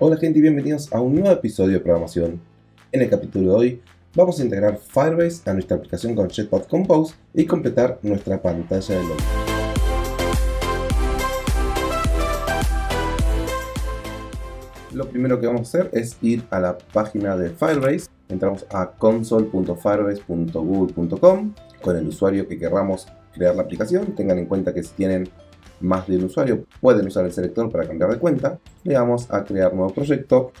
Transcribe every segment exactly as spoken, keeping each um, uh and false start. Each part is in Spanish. Hola gente y bienvenidos a un nuevo episodio de programación. En el capítulo de hoy vamos a integrar Firebase a nuestra aplicación con Jetpack Compose y completar nuestra pantalla de login. Lo primero que vamos a hacer es ir a la página de Firebase. Entramos a console punto firebase punto google punto com con el usuario que querramos crear la aplicación. Tengan en cuenta que si tienen más de un usuario pueden usar el selector para cambiar de cuenta. Le damos a crear nuevo proyecto,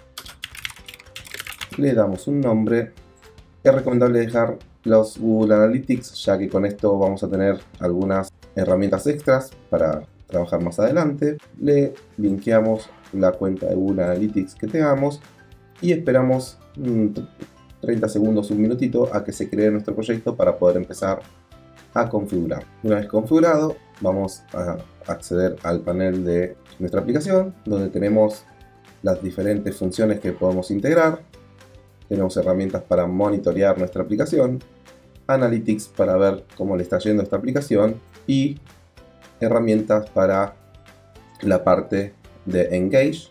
le damos un nombre. Es recomendable dejar los Google Analytics, ya que con esto vamos a tener algunas herramientas extras para trabajar más adelante. Le linkeamos la cuenta de Google Analytics que tengamos y esperamos treinta segundos, un minutito, a que se cree nuestro proyecto para poder empezar a configurar. Una vez configurado, vamos a acceder al panel de nuestra aplicación, donde tenemos las diferentes funciones que podemos integrar. Tenemos herramientas para monitorear nuestra aplicación, Analytics para ver cómo le está yendo a esta aplicación y herramientas para la parte de Engage,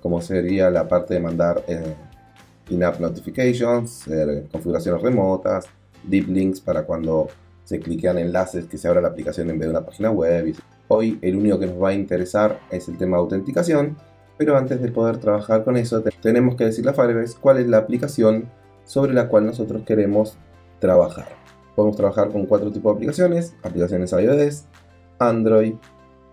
como sería la parte de mandar eh, in-app notifications, eh, configuraciones remotas, deep links para cuando se cliquean enlaces que se abra la aplicación en vez de una página web. Hoy el único que nos va a interesar es el tema de autenticación, pero antes de poder trabajar con eso tenemos que decirle a Firebase cuál es la aplicación sobre la cual nosotros queremos trabajar. Podemos trabajar con cuatro tipos de aplicaciones: aplicaciones iOS, Android,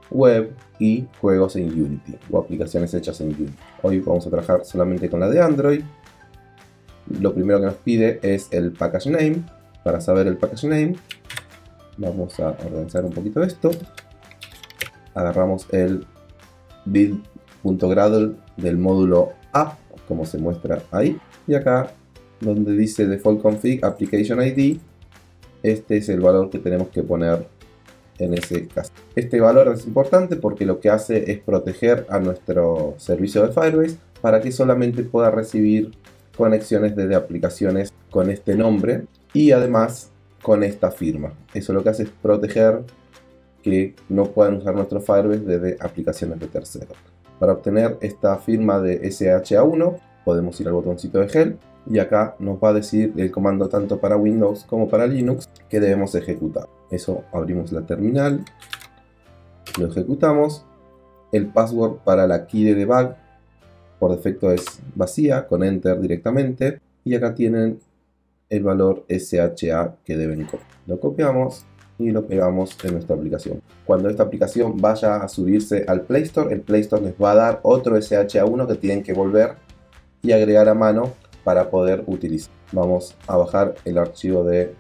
web y juegos en Unity o aplicaciones hechas en Unity. Hoy vamos a trabajar solamente con la de Android. Lo primero que nos pide es el package name. Para saber el package name, vamos a organizar un poquito esto. Agarramos el build.gradle del módulo app, como se muestra ahí. Y acá, donde dice default config application I D, este es el valor que tenemos que poner en ese caso. Este valor es importante porque lo que hace es proteger a nuestro servicio de Firebase para que solamente pueda recibir conexiones desde aplicaciones con este nombre y además con esta firma. Eso lo que hace es proteger que no puedan usar nuestro Firebase desde aplicaciones de terceros. Para obtener esta firma de S H A uno podemos ir al botoncito de Help y acá nos va a decir el comando tanto para Windows como para Linux que debemos ejecutar. Eso, abrimos la terminal, lo ejecutamos. El password para la key de debug por defecto es vacía, con Enter directamente, y acá tienen el valor S H A que deben copiar. Lo copiamos y lo pegamos en nuestra aplicación. Cuando esta aplicación vaya a subirse al Play Store, el Play Store les va a dar otro S H A uno que tienen que volver y agregar a mano para poder utilizar. Vamos a bajar el archivo de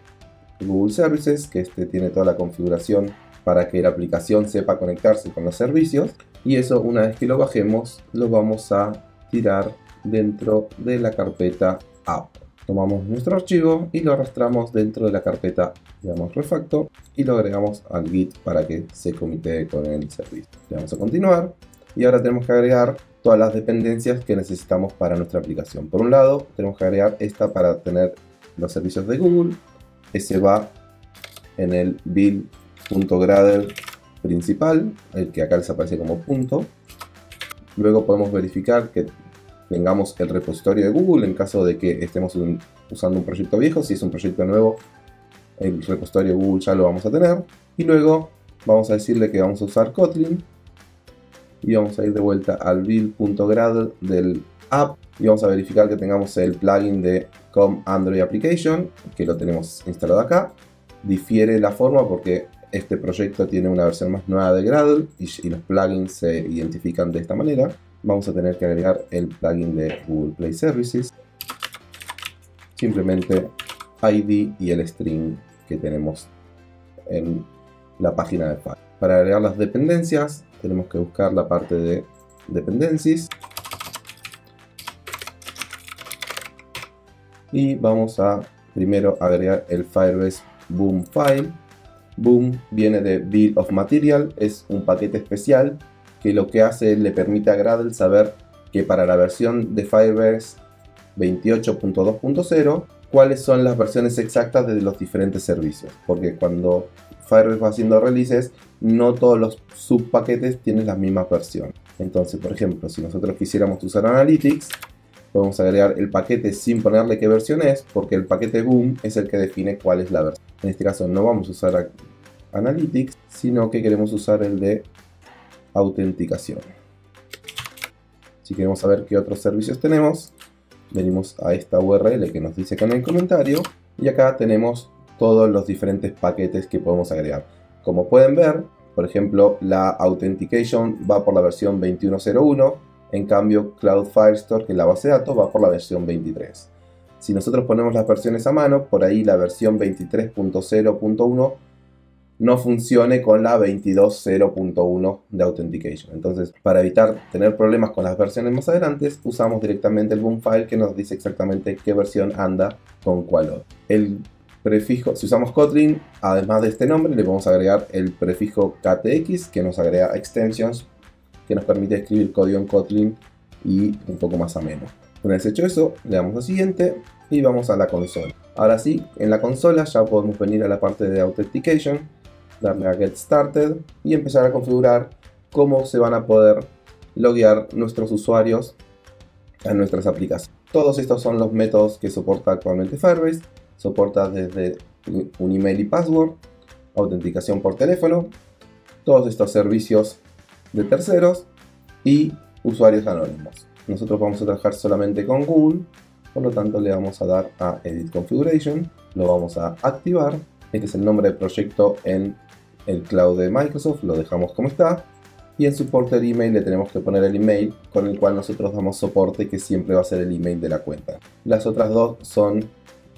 Google Services, que este tiene toda la configuración para que la aplicación sepa conectarse con los servicios, y eso, una vez que lo bajemos, lo vamos a tirar dentro de la carpeta app. Tomamos nuestro archivo y lo arrastramos dentro de la carpeta, le damos refacto y lo agregamos al Git para que se comite con el servicio. Le vamos a continuar y ahora tenemos que agregar todas las dependencias que necesitamos para nuestra aplicación. Por un lado tenemos que agregar esta para tener los servicios de Google. Ese va en el build.gradle principal, el que acá les aparece como punto. Luego podemos verificar que tengamos el repositorio de Google en caso de que estemos un, usando un proyecto viejo. Si es un proyecto nuevo, el repositorio de Google ya lo vamos a tener. Y luego vamos a decirle que vamos a usar Kotlin y vamos a ir de vuelta al build.gradle del app y vamos a verificar que tengamos el plugin de com punto android punto application, que lo tenemos instalado acá. Difiere la forma porque este proyecto tiene una versión más nueva de Gradle y, y los plugins se identifican de esta manera. Vamos a tener que agregar el plugin de Google Play Services, simplemente I D y el string que tenemos en la página de Firebase. Para agregar las dependencias tenemos que buscar la parte de dependencias y vamos a primero agregar el Firebase Boom File. Boom viene de Build of Material, es un paquete especial que lo que hace le permite a Gradle saber que para la versión de Firebase veintiocho punto dos punto cero cuáles son las versiones exactas de los diferentes servicios, porque cuando Firebase va haciendo releases, no todos los subpaquetes tienen las mismas versiones. Entonces, por ejemplo, si nosotros quisiéramos usar Analytics, podemos agregar el paquete sin ponerle qué versión es, porque el paquete Boom es el que define cuál es la versión. En este caso no vamos a usar Analytics, sino que queremos usar el de autenticación. Si queremos saber qué otros servicios tenemos, venimos a esta U R L que nos dice acá en el comentario, y acá tenemos todos los diferentes paquetes que podemos agregar. Como pueden ver, por ejemplo, la Authentication va por la versión veintiuno punto cero uno, en cambio Cloud Firestore, que es la base de datos, va por la versión veintitrés. Si nosotros ponemos las versiones a mano, por ahí la versión veintitrés punto cero punto uno no funcione con la veintidós punto cero punto uno de Authentication. Entonces, para evitar tener problemas con las versiones más adelante, usamos directamente el Boom File que nos dice exactamente qué versión anda con cuál otro. El prefijo, si usamos Kotlin, además de este nombre, le vamos a agregar el prefijo K T X, que nos agrega extensions, que nos permite escribir código en Kotlin y un poco más ameno. Una vez hecho eso, le damos a siguiente y vamos a la consola. Ahora sí, en la consola ya podemos venir a la parte de Authentication, darle a Get Started y empezar a configurar cómo se van a poder loguear nuestros usuarios a nuestras aplicaciones. Todos estos son los métodos que soporta actualmente Firebase. Soporta desde un email y password, autenticación por teléfono, todos estos servicios de terceros y usuarios anónimos. Nosotros vamos a trabajar solamente con Google, por lo tanto le vamos a dar a Edit Configuration, lo vamos a activar. Este es el nombre del proyecto en el cloud de Microsoft, lo dejamos como está. Y en Supporter Email le tenemos que poner el email con el cual nosotros damos soporte, que siempre va a ser el email de la cuenta. Las otras dos son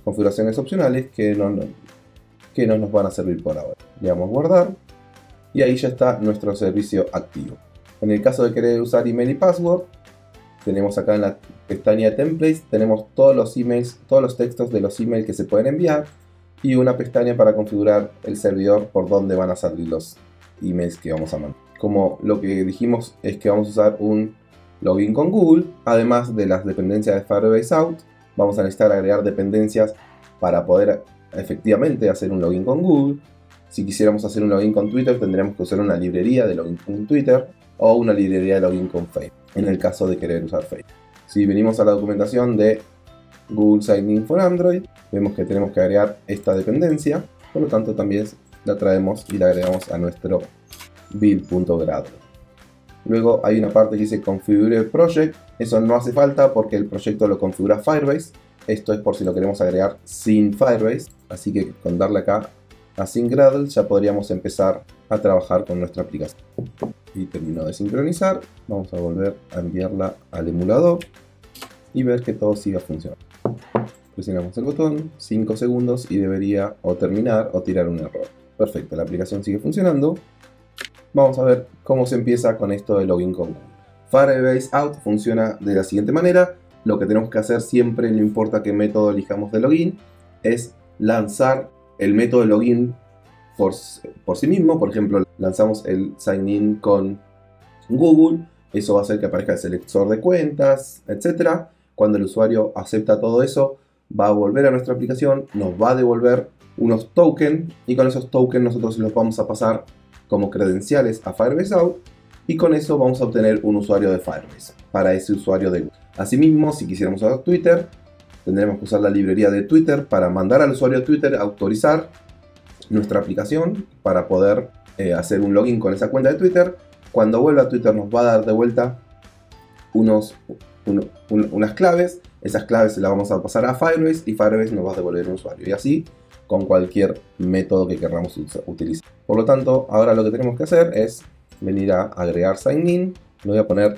configuraciones opcionales que no, no, que no nos van a servir por ahora. Le damos guardar y ahí ya está nuestro servicio activo. En el caso de querer usar email y password, tenemos acá en la pestaña de templates, tenemos todos los emails, todos los textos de los emails que se pueden enviar, y una pestaña para configurar el servidor por donde van a salir los emails que vamos a mandar. Como lo que dijimos es que vamos a usar un login con Google, además de las dependencias de Firebase Auth, vamos a necesitar agregar dependencias para poder efectivamente hacer un login con Google. Si quisiéramos hacer un login con Twitter, tendríamos que usar una librería de login con Twitter o una librería de login con Facebook, en el caso de querer usar Facebook. Si venimos a la documentación de Google Sign-in for Android, vemos que tenemos que agregar esta dependencia, por lo tanto también la traemos y la agregamos a nuestro build punto gradle. Luego hay una parte que dice Configure Project, eso no hace falta porque el proyecto lo configura Firebase, esto es por si lo queremos agregar sin Firebase, así que con darle acá a Sync Gradle ya podríamos empezar a trabajar con nuestra aplicación. Y terminó de sincronizar, vamos a volver a enviarla al emulador y ver que todo siga funcionando. Presionamos el botón, cinco segundos y debería o terminar o tirar un error. Perfecto, la aplicación sigue funcionando. Vamos a ver cómo se empieza con esto de login con Google. Firebase Auth funciona de la siguiente manera. Lo que tenemos que hacer siempre, no importa qué método elijamos de login, es lanzar el método de login por, por sí mismo. Por ejemplo, lanzamos el sign in con Google. Eso va a hacer que aparezca el selector de cuentas, etcétera. Cuando el usuario acepta todo eso, va a volver a nuestra aplicación, nos va a devolver unos tokens y con esos tokens nosotros los vamos a pasar como credenciales a Firebase Auth y con eso vamos a obtener un usuario de Firebase para ese usuario de Google. Asimismo, si quisiéramos usar Twitter, tendremos que usar la librería de Twitter para mandar al usuario de Twitter a autorizar nuestra aplicación para poder eh, hacer un login con esa cuenta de Twitter. Cuando vuelva a Twitter nos va a dar de vuelta unos, un, un, unas claves, esas claves se las vamos a pasar a Firebase y Firebase nos va a devolver un usuario y así con cualquier método que queramos utilizar. Por lo tanto, ahora lo que tenemos que hacer es venir a agregar sign in. Lo voy a poner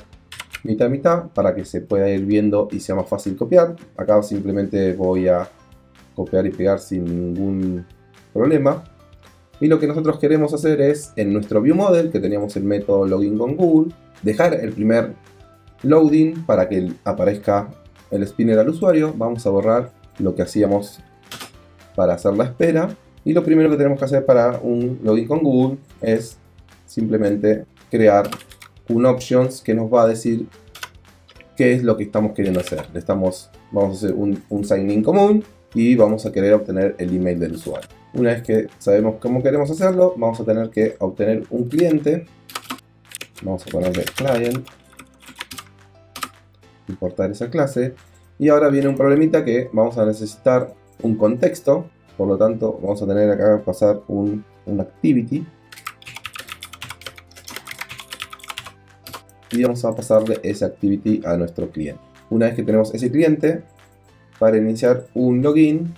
mitad a mitad para que se pueda ir viendo y sea más fácil copiar. Acá simplemente voy a copiar y pegar sin ningún problema. Y lo que nosotros queremos hacer es, en nuestro ViewModel, que teníamos el método login con Google, dejar el primer loading para que aparezca el spinner al usuario. Vamos a borrar lo que hacíamos para hacer la espera, y lo primero que tenemos que hacer para un login con Google es simplemente crear un options que nos va a decir qué es lo que estamos queriendo hacer. Le estamos, vamos a hacer un, un sign in común y vamos a querer obtener el email del usuario. Una vez que sabemos cómo queremos hacerlo, vamos a tener que obtener un cliente. Vamos a ponerle client, importar esa clase, y ahora viene un problemita que vamos a necesitar un contexto. Por lo tanto, vamos a tener acá pasar un, un activity y vamos a pasarle ese activity a nuestro cliente. Una vez que tenemos ese cliente, para iniciar un login,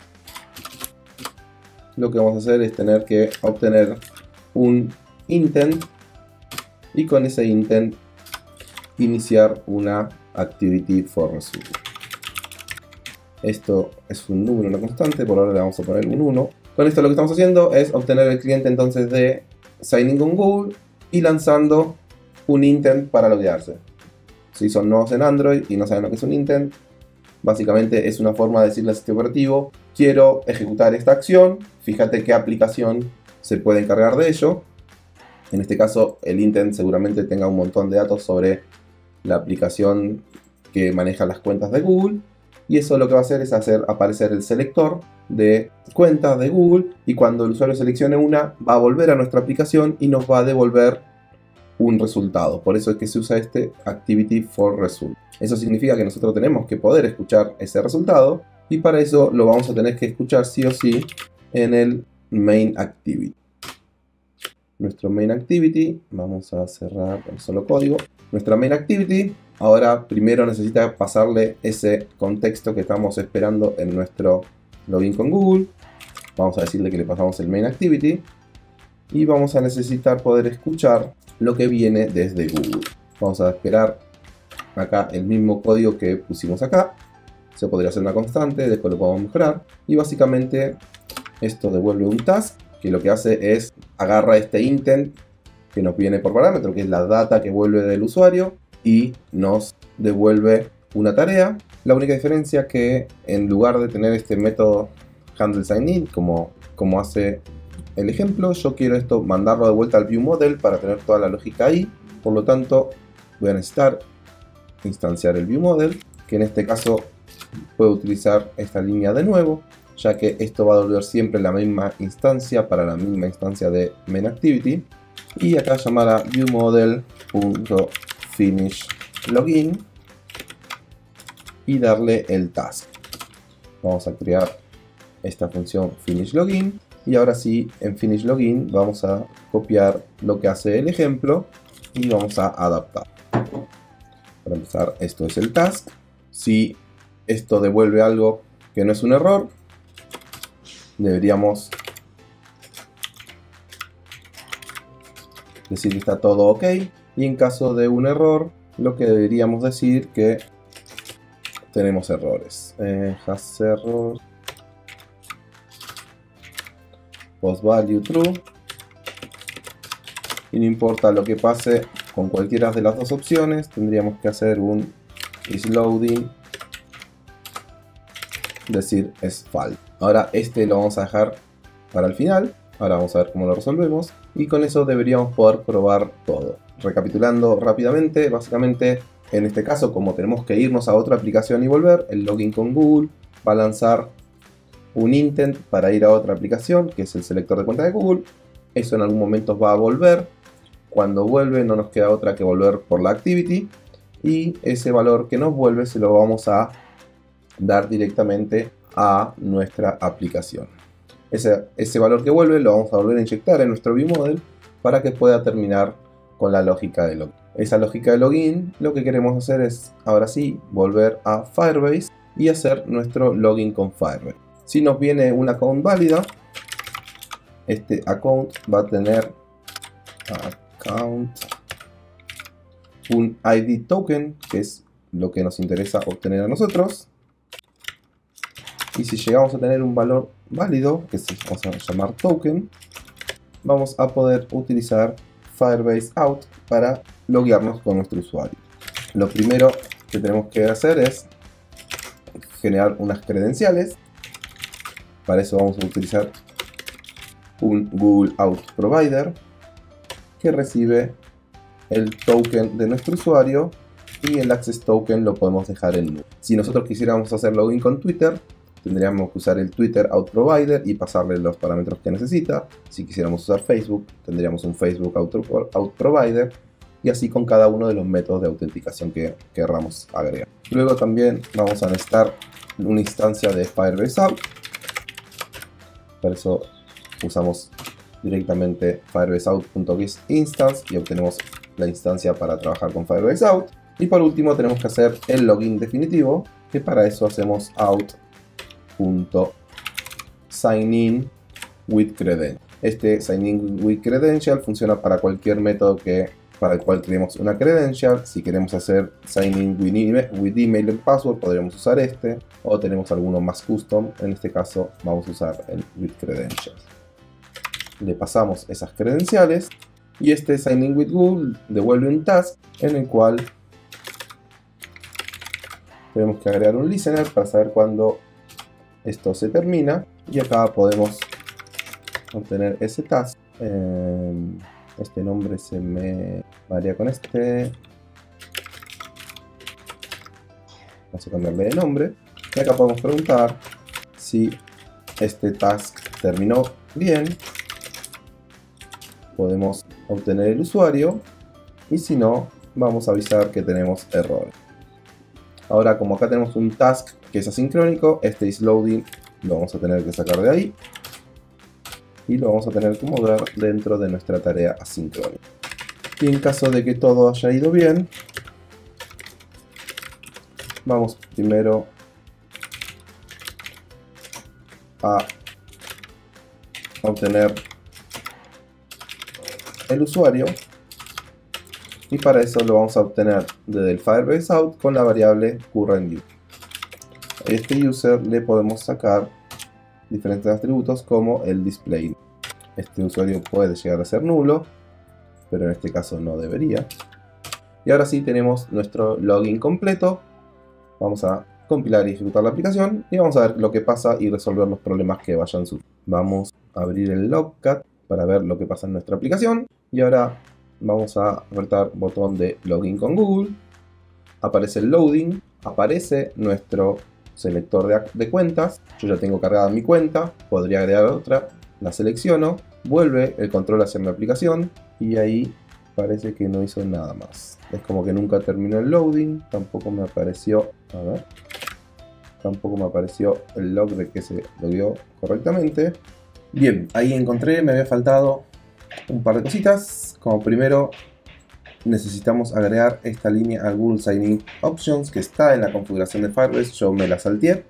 lo que vamos a hacer es tener que obtener un intent y con ese intent iniciar una ActivityForResult. Esto es un número, una constante, por ahora le vamos a poner un uno. Con esto lo que estamos haciendo es obtener el cliente entonces de Sign-in con Google y lanzando un intent para loguearse. Si son nuevos en Android y no saben lo que es un intent, básicamente es una forma de decirle al sistema operativo: quiero ejecutar esta acción, fíjate qué aplicación se puede encargar de ello. En este caso el intent seguramente tenga un montón de datos sobre la aplicación que maneja las cuentas de Google, y eso lo que va a hacer es hacer aparecer el selector de cuentas de Google, y cuando el usuario seleccione una va a volver a nuestra aplicación y nos va a devolver un resultado. Por eso es que se usa este ActivityForResult. Eso significa que nosotros tenemos que poder escuchar ese resultado, y para eso lo vamos a tener que escuchar sí o sí en el MainActivity. Nuestro MainActivity, vamos a cerrar con solo código. Nuestra MainActivity ahora primero necesita pasarle ese contexto que estamos esperando en nuestro login con Google. Vamos a decirle que le pasamos el MainActivity y vamos a necesitar poder escuchar lo que viene desde Google. Vamos a esperar acá el mismo código que pusimos acá. Se podría hacer una constante, después lo podemos mejorar. Y básicamente esto devuelve un task que lo que hace es agarra este intent que nos viene por parámetro, que es la data que vuelve del usuario, y nos devuelve una tarea. La única diferencia es que en lugar de tener este método handleSignIn como, como hace el ejemplo, yo quiero esto mandarlo de vuelta al ViewModel para tener toda la lógica ahí. Por lo tanto voy a necesitar instanciar el ViewModel, que en este caso puedo utilizar esta línea de nuevo, ya que esto va a devolver siempre la misma instancia para la misma instancia de MainActivity. Y acá llamar a viewModel.finishLogin y darle el task. Vamos a crear esta función finishLogin, y ahora sí, en finishLogin vamos a copiar lo que hace el ejemplo y vamos a adaptar. Para empezar, esto es el task. Si esto devuelve algo que no es un error, deberíamos decir que está todo ok, y en caso de un error lo que deberíamos decir que tenemos errores. Eh, has error, post value true, y no importa lo que pase con cualquiera de las dos opciones, tendríamos que hacer un isLoading, decir es false. Ahora este lo vamos a dejar para el final. Ahora vamos a ver cómo lo resolvemos, y con eso deberíamos poder probar todo. Recapitulando rápidamente, básicamente en este caso, como tenemos que irnos a otra aplicación y volver, el login con Google va a lanzar un intent para ir a otra aplicación, que es el selector de cuenta de Google. Eso en algún momento va a volver. Cuando vuelve no nos queda otra que volver por la activity, y ese valor que nos vuelve se lo vamos a dar directamente a nuestra aplicación. Ese, ese valor que vuelve lo vamos a volver a inyectar en nuestro ViewModel para que pueda terminar con la lógica de login. Esa lógica de login lo que queremos hacer es, ahora sí, volver a Firebase y hacer nuestro login con Firebase. Si nos viene un account válida, este account va a tener account, un I D token, que es lo que nos interesa obtener a nosotros. Y si llegamos a tener un valor válido, que se vamos a llamar token, vamos a poder utilizar Firebase Auth para loguearnos con nuestro usuario. Lo primero que tenemos que hacer es generar unas credenciales. Para eso vamos a utilizar un Google Auth Provider que recibe el token de nuestro usuario, y el access token lo podemos dejar en null. Si nosotros quisiéramos hacer login con Twitter, tendríamos que usar el Twitter Auth Provider y pasarle los parámetros que necesita. Si quisiéramos usar Facebook, tendríamos un Facebook Auth Provider, y así con cada uno de los métodos de autenticación que querramos agregar. Luego también vamos a necesitar una instancia de Firebase Auth. Para eso usamos directamente firebase auth punto get instance y obtenemos la instancia para trabajar con Firebase Auth. Y por último tenemos que hacer el login definitivo, que para eso hacemos auth punto sign in with credential. Este sign in with credential funciona para cualquier método que para el cual creemos una credential. Si queremos hacer sign in with email, with email and password, podríamos usar este, o tenemos alguno más custom. En este caso vamos a usar el with credentials. Le pasamos esas credenciales y este sign in with Google devuelve un task en el cual tenemos que agregar un listener para saber cuándo esto se termina, y acá podemos obtener ese task. Eh, este nombre se me varía con este, vamos a cambiarle de nombre, y acá podemos preguntar si este task terminó bien. Podemos obtener el usuario, y si no, vamos a avisar que tenemos error. Ahora, como acá tenemos un task que es asincrónico, este isLoading lo vamos a tener que sacar de ahí y lo vamos a tener que mover dentro de nuestra tarea asincrónica. Y en caso de que todo haya ido bien, vamos primero a obtener el usuario, y para eso lo vamos a obtener desde el Firebase Auth con la variable current user. A este user le podemos sacar diferentes atributos como el display. Este usuario puede llegar a ser nulo, pero en este caso no debería. Y ahora sí tenemos nuestro login completo. Vamos a compilar y ejecutar la aplicación y vamos a ver lo que pasa y resolver los problemas que vayan surgiendo. Vamos a abrir el logcat para ver lo que pasa en nuestra aplicación, y ahora vamos a apretar botón de login con Google. Aparece el loading, aparece nuestro selector de, de cuentas. Yo ya tengo cargada mi cuenta, podría agregar otra, la selecciono, vuelve el control hacia mi aplicación y ahí parece que no hizo nada más. Es como que nunca terminó el loading, tampoco me apareció, a ver, tampoco me apareció el log de que se logueó correctamente. Bien, ahí encontré, me había faltado un par de cositas. Como primero, necesitamos agregar esta línea a Google Sign-in Options que está en la configuración de Firebase, yo me la salteé.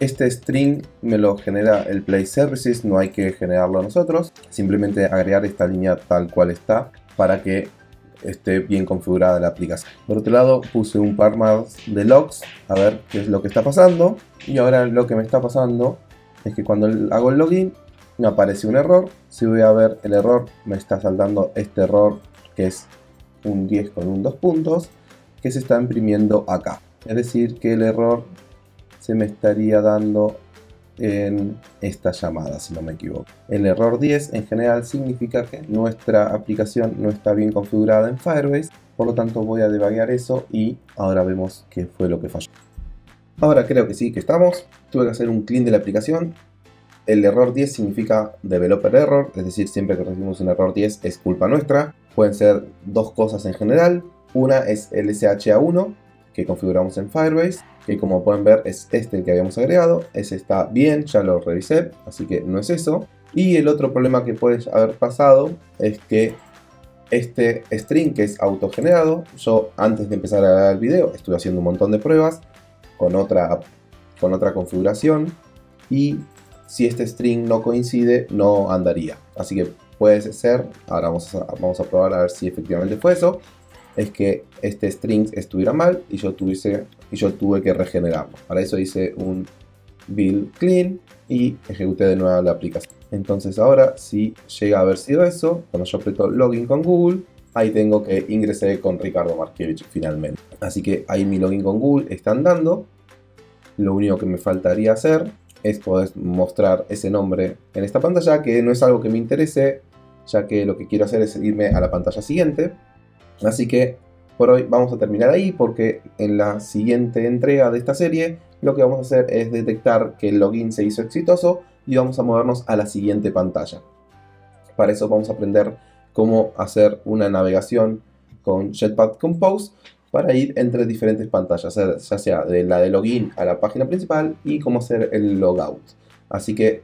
Este string me lo genera el Play Services, no hay que generarlo nosotros. Simplemente agregar esta línea tal cual está para que esté bien configurada la aplicación. Por otro lado, puse un par más de logs a ver qué es lo que está pasando. Y ahora lo que me está pasando es que cuando hago el login me aparece un error. Si voy a ver el error, me está saltando este error que es un diez con un dos puntos que se está imprimiendo acá. Es decir que el error se me estaría dando en esta llamada, si no me equivoco. El error diez en general significa que nuestra aplicación no está bien configurada en Firebase, por lo tanto voy a debuguear eso y ahora vemos qué fue lo que falló. Ahora creo que sí, que estamos. Tuve que hacer un clean de la aplicación. El error diez significa developer error, es decir, siempre que recibimos un error diez es culpa nuestra. Pueden ser dos cosas en general. Una es el S H A uno que configuramos en Firebase, que como pueden ver es este el que habíamos agregado. Ese está bien, ya lo revisé, así que no es eso. Y el otro problema que puede haber pasado es que este string que es autogenerado, yo antes de empezar a grabar el video estuve haciendo un montón de pruebas con otra, con otra configuración, y si este string no coincide no andaría, así que puede ser, ahora vamos a, vamos a probar a ver si efectivamente fue eso, es que este string estuviera mal y yo, tuviese, y yo tuve que regenerarlo. Para eso hice un build clean y ejecuté de nuevo la aplicación. Entonces ahora si llega a haber sido eso, cuando yo aprieto login con Google, ahí tengo que ingresé con Ricardo Markiewicz finalmente. Así que ahí mi login con Google está andando. Lo único que me faltaría hacer es poder mostrar ese nombre en esta pantalla, que no es algo que me interese, ya que lo que quiero hacer es irme a la pantalla siguiente. Así que por hoy vamos a terminar ahí, porque en la siguiente entrega de esta serie lo que vamos a hacer es detectar que el login se hizo exitoso y vamos a movernos a la siguiente pantalla. Para eso vamos a aprender cómo hacer una navegación con Jetpack Compose para ir entre diferentes pantallas, ya sea de la de login a la página principal y cómo hacer el logout. Así que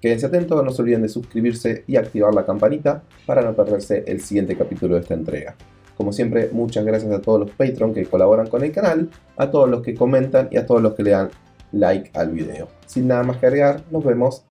quédense atentos, no se olviden de suscribirse y activar la campanita para no perderse el siguiente capítulo de esta entrega. Como siempre, muchas gracias a todos los Patreon que colaboran con el canal, a todos los que comentan y a todos los que le dan like al video. Sin nada más que agregar, nos vemos